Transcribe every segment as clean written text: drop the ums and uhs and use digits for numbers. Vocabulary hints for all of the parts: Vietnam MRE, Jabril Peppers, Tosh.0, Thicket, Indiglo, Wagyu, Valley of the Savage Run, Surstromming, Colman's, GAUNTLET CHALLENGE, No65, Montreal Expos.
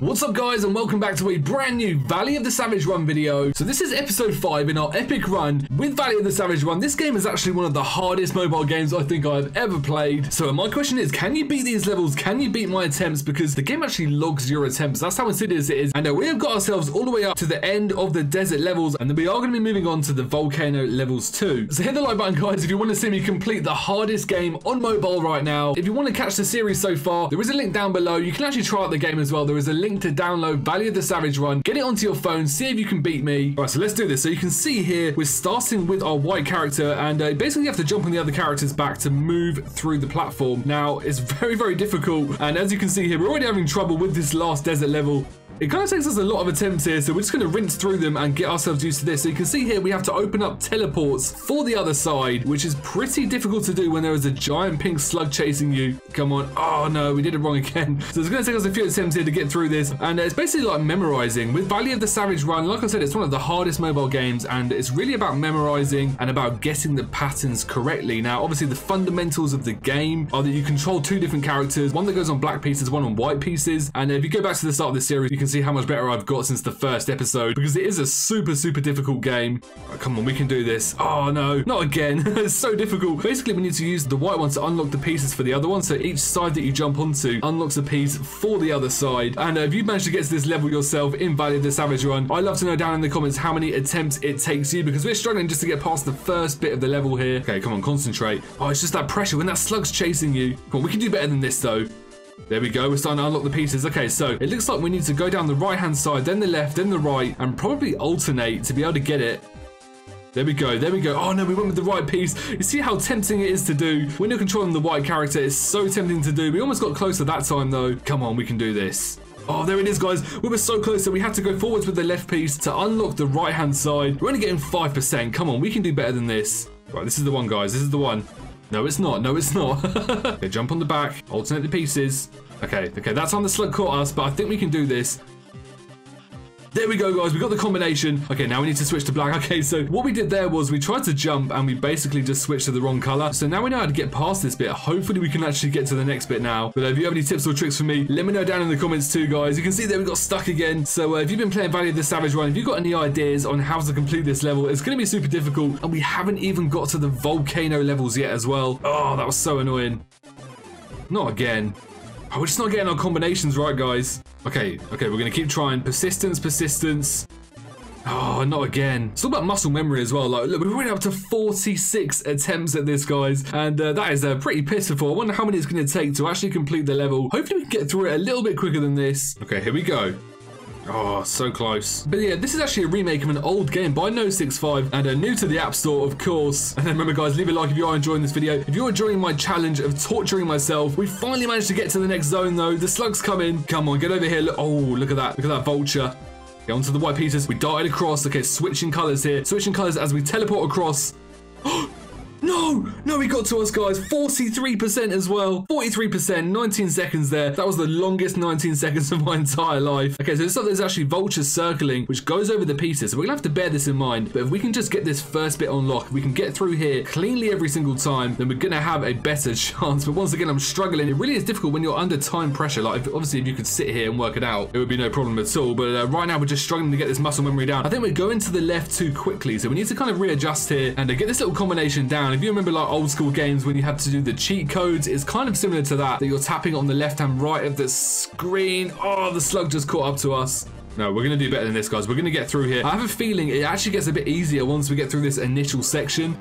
What's up guys, and welcome back to a brand new Valley of the Savage Run video. So this is episode 5 in our epic run with Valley of the Savage Run. This game is actually one of the hardest mobile games I think I've ever played. So my question is, can you beat these levels? Can you beat my attempts? Because the game actually logs your attempts. That's how insidious it is. And we have got ourselves all the way up to the end of the desert levels, and then we are going to be moving on to the volcano levels too. So hit the like button guys if you want to see me complete the hardest game on mobile right now. If you want to catch the series so far, there is a link down below. You can actually try out the game as well. There is a link to download Valley of the Savage Run. Get it onto your phone, see if you can beat me. All right, so let's do this. So you can see here, we're starting with our white character, and basically you have to jump on the other character's back to move through the platform. Now, it's very, very difficult, and as you can see here, we're already having trouble with this last desert level. It kind of takes us a lot of attempts here, so we're just going to rinse through them and get ourselves used to this. So you can see here we have to open up teleports for the other side, which is pretty difficult to do when there is a giant pink slug chasing you. Come on. Oh no, we did it wrong again. So it's going to take us a few attempts here to get through this, and it's basically like memorizing. With Valley of the Savage Run, like I said, it's one of the hardest mobile games, and it's really about memorizing and about getting the patterns correctly. Now, obviously the fundamentals of the game are that you control two different characters, one that goes on black pieces, one on white pieces, and if you go back to the start of the series, you can see how much better I've got since the first episode, because it is a super difficult game. Oh, come on, we can do this. Oh no, not again. It's so difficult. Basically, we need to use the white one to unlock the pieces for the other one, so each side that you jump onto unlocks a piece for the other side. And if you've managed to get to this level yourself in Valley of the Savage Run, I'd love to know down in the comments how many attempts it takes you, because we're struggling just to get past the first bit of the level here. Okay, come on, concentrate. Oh, it's just that pressure when that slug's chasing you. Come on, we can do better than this though. There we go, we're starting to unlock the pieces. Okay, so it looks like we need to go down the right-hand side, then the left, then the right, and probably alternate to be able to get it. There we go, there we go. Oh no, we went with the right piece. You see how tempting it is to do? When you're controlling the white character, it's so tempting to do. We almost got closer that time though. Come on, we can do this. Oh, there it is, guys. We were so close, so we had to go forwards with the left piece to unlock the right-hand side. We're only getting 5%. Come on, we can do better than this. Right, this is the one, guys. This is the one. No, it's not. No, it's not. Okay, jump on the back. Alternate the pieces. Okay. That's on the slug caught us, but I think we can do this. There we go, guys. We got the combination. Okay, now we need to switch to black. Okay, so what we did there was we tried to jump and we basically just switched to the wrong color. So now we know how to get past this bit. Hopefully we can actually get to the next bit now. But if you have any tips or tricks for me, let me know down in the comments too, guys. You can see that we got stuck again. So if you've been playing Valley of the Savage Run, if you've got any ideas on how to complete this level, it's going to be super difficult. And we haven't even got to the volcano levels yet as well. Oh, that was so annoying. Not again. Oh, we're just not getting our combinations right, guys. Okay, we're going to keep trying. Persistence. Oh, not again. It's all about muscle memory as well. Like, look, we've already up to 46 attempts at this, guys. And that is pretty pitiful. I wonder how many it's going to take to actually complete the level. Hopefully we can get through it a little bit quicker than this. Okay, here we go. Oh, so close. But yeah, this is actually a remake of an old game by No65 and new to the App Store, of course. And then remember, guys, leave a like if you are enjoying this video. If you're enjoying my challenge of torturing myself, we finally managed to get to the next zone, though. The slug's coming. Come on, get over here. Look, oh, look at that. Look at that vulture. Get onto the white pieces. We darted across. Okay, switching colors here. Switching colors as we teleport across. Oh! No, he got to us, guys. 43% as well. 43%, 19 seconds there. That was the longest 19 seconds of my entire life. Okay, so it's like there's actually vultures circling, which goes over the pieces. So we're going to have to bear this in mind. But if we can just get this first bit on lock, if we can get through here cleanly every single time, then we're going to have a better chance. But once again, I'm struggling. It really is difficult when you're under time pressure. Like, obviously, if you could sit here and work it out, it would be no problem at all. But right now, we're just struggling to get this muscle memory down. I think we're going to the left too quickly. So we need to kind of readjust here and get this little combination down. If you remember like old school games when you had to do the cheat codes, it's kind of similar to that you're tapping on the left and right of the screen. Oh, the slug just caught up to us. No, we're going to do better than this, guys. We're going to get through here. I have a feeling it actually gets a bit easier once we get through this initial section.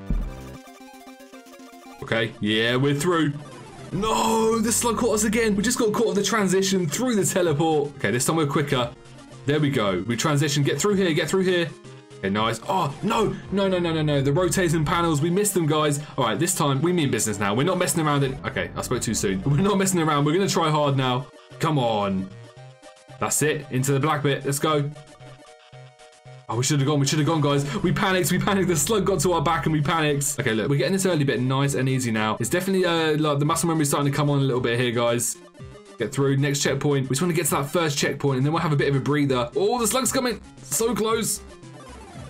Okay, yeah, we're through. No, the slug caught us again. We just got caught in the transition through the teleport. Okay, this time we're quicker. There we go. We transition. Get through here. Get through here. Okay, nice. Oh, no. The rotating panels, we missed them, guys. All right, this time we mean business now. We're not messing around. Okay, I spoke too soon. We're not messing around. We're going to try hard now. Come on. That's it. Into the black bit. Let's go. Oh, we should have gone. We should have gone, guys. We panicked. The slug got to our back and we panicked. Okay, look, we're getting this early bit nice and easy now. It's definitely like the muscle memory starting to come on a little bit here, guys. Get through. Next checkpoint. We just want to get to that first checkpoint and then we'll have a bit of a breather. Oh, the slug's coming. So close.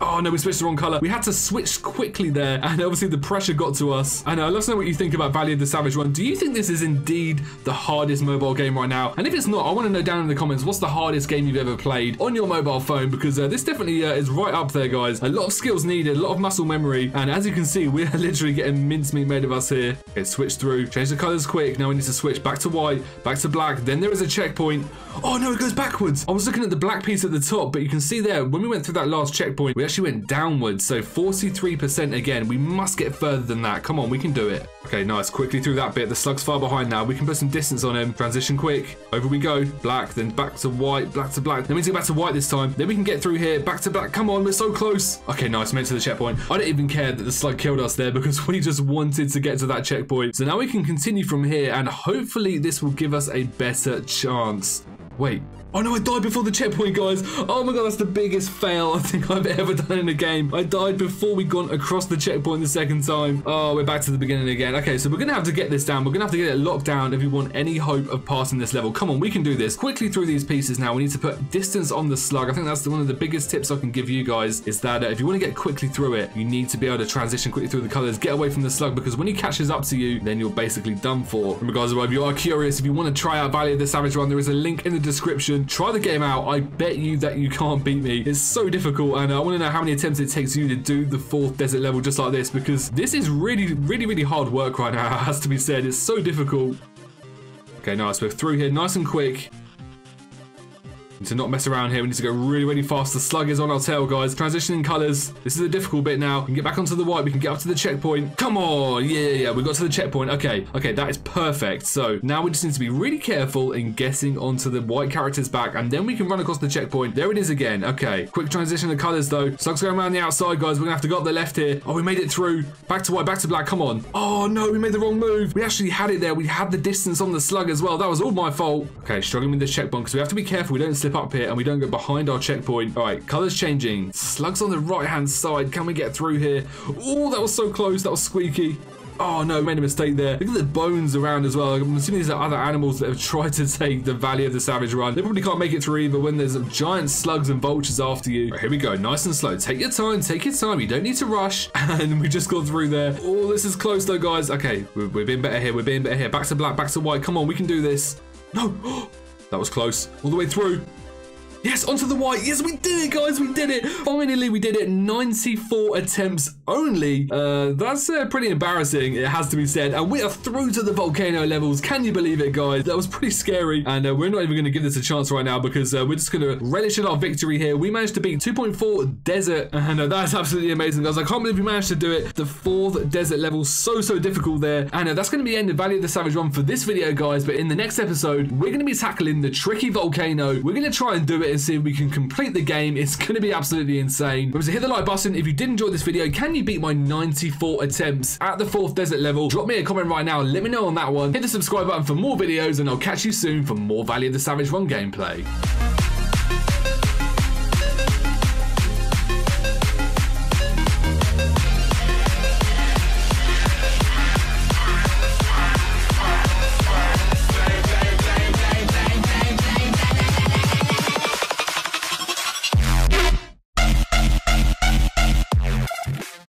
Oh no, we switched the wrong color. We had to switch quickly there, and obviously the pressure got to us. And let us know what you think about Valley of the Savage Run. Do you think this is indeed the hardest mobile game right now? And if it's not, I want to know down in the comments, what's the hardest game you've ever played on your mobile phone? Because this definitely is right up there, guys. A lot of skills needed, a lot of muscle memory. And as you can see, we're literally getting mincemeat made of us here. Okay, switch through, change the colors quick. Now we need to switch back to white, back to black. Then there is a checkpoint. Oh no, it goes backwards. I was looking at the black piece at the top, but you can see there, when we went through that last checkpoint, we actually went downwards. So 43% again. We must get further than that. Come on, we can do it. Okay, nice. Quickly through that bit. The slug's far behind now. We can put some distance on him. Transition quick. Over we go. Black, then back to white, black to black. Then we need to go back to white this time. Then we can get through here. Back to black. Come on, we're so close. Okay, nice. Made to the checkpoint. I don't even care that the slug killed us there because we just wanted to get to that checkpoint. So now we can continue from here and hopefully this will give us a better chance. Wait. Oh no, I died before the checkpoint, guys. Oh my god, that's the biggest fail I think I've ever done in a game. I died before we'd gone across the checkpoint the second time. Oh, we're back to the beginning again. Okay, so we're gonna have to get this down. We're gonna have to get it locked down if we want any hope of passing this level. Come on, we can do this. Quickly through these pieces now. We need to put distance on the slug. I think that's one of the biggest tips I can give you guys is that if you want to get quickly through it, you need to be able to transition quickly through the colors. Get away from the slug because when he catches up to you, then you're basically done for. Remember, guys, if you are curious, if you want to try out Valley of the Savage Run, there is a link in the description. Try the game out. I bet you that you can't beat me. It's so difficult, and I want to know how many attempts it takes you to do the 4th desert level just like this, because this is really hard work right now, has to be said. It's so difficult. Okay, nice. We're through here nice and quick. To not mess around here, we need to go really fast. The slug is on our tail, guys. Transitioning colors, this is a difficult bit now. We can get back onto the white, we can get up to the checkpoint. Come on. Yeah, we got to the checkpoint. Okay, that is perfect. So now we just need to be really careful in guessing onto the white character's back, and then we can run across the checkpoint. There it is again. Okay, quick transition of colors though. Slug's going around the outside, guys. We're gonna have to go up the left here. Oh, we made it through. Back to white, back to black. Come on. Oh no, we made the wrong move. We actually had it there. We had the distance on the slug as well. That was all my fault. Okay, struggling with this checkpoint because we have to be careful we don't slip up here and we don't go behind our checkpoint. All right, colors changing. Slug's on the right hand side. Can we get through here? Oh, that was so close. That was squeaky. Oh no, made a mistake there. Look at the bones around as well. I'm assuming these are other animals that have tried to take the Valley of the Savage Run. They probably can't make it through either when there's giant slugs and vultures after you. Right, here we go, nice and slow. Take your time, take your time. You don't need to rush. And we just got through there. Oh, this is close though, guys. Okay, we're being better here. We're being better here. Back to black, back to white. Come on, we can do this. No. That was close. All the way through. Yes, onto the white. Yes, we did it, guys. We did it. Finally, we did it. 94 attempts only. That's pretty embarrassing, it has to be said. And we are through to the volcano levels. Can you believe it, guys? That was pretty scary. And we're not even going to give this a chance right now because we're just going to relish in our victory here. We managed to beat 2.4 desert. And that's absolutely amazing, guys. I can't believe we managed to do it. The 4th desert level. So difficult there. And that's going to be the end of Valley of the Savage Run for this video, guys. But in the next episode, we're going to be tackling the tricky volcano. We're going to try and do it and see if we can complete the game. It's going to be absolutely insane. Remember to hit the like button if you did enjoy this video. Can you beat my 94 attempts at the 4th desert level? Drop me a comment right now. Let me know on that one. Hit the subscribe button for more videos, and I'll catch you soon for more Valley of the Savage Run gameplay.